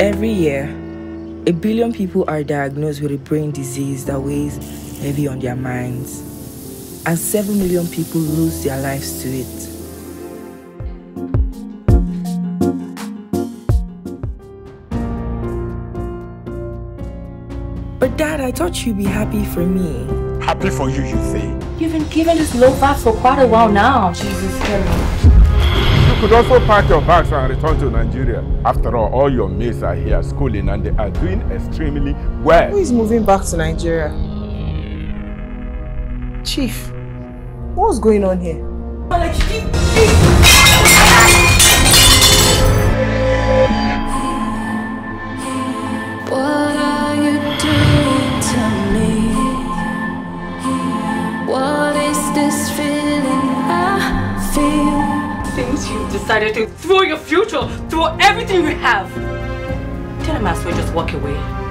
Every year, 1 billion people are diagnosed with a brain disease that weighs heavy on their minds, and 7 million people lose their lives to it. But Dad, I thought you'd be happy for me. Happy for you, you say? You've been giving this low vibe for quite a while now. Jesus, Harry. You could also pack your bags and return to Nigeria. After all your mates are here schooling and they are doing extremely well. Who is moving back to Nigeria? Chief, what's going on here? What are you doing to me? What is this feeling I feel? Since you've decided to throw your future, throw everything you have, then I might as well just walk away.